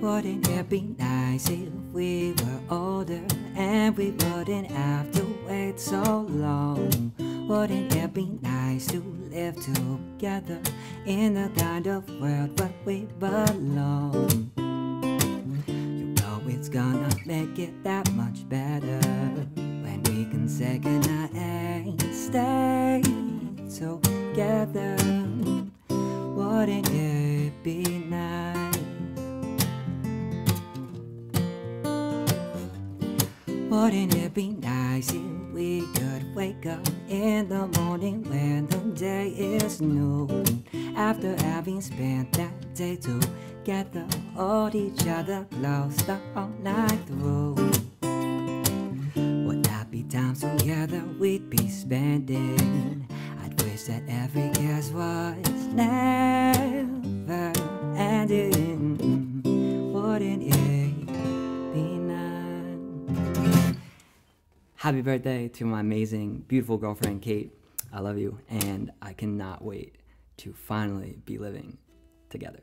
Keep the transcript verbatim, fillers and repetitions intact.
Wouldn't it be nice if we were older and we wouldn't have to wait so long? Wouldn't it be nice to live together in the kind of world where we belong? You know it's gonna make it that much better when we can say goodnight and stay together. Wouldn't it be nice? Wouldn't it be nice if we could wake up in the morning when the day is new, after having spent that day together, hold each other close the whole night through? Would that be times together we'd be spending? I'd wish that every guess was never ending. Wouldn't it be nice? Happy birthday to my amazing, beautiful girlfriend, Kate. I love you, and I cannot wait to finally be living together.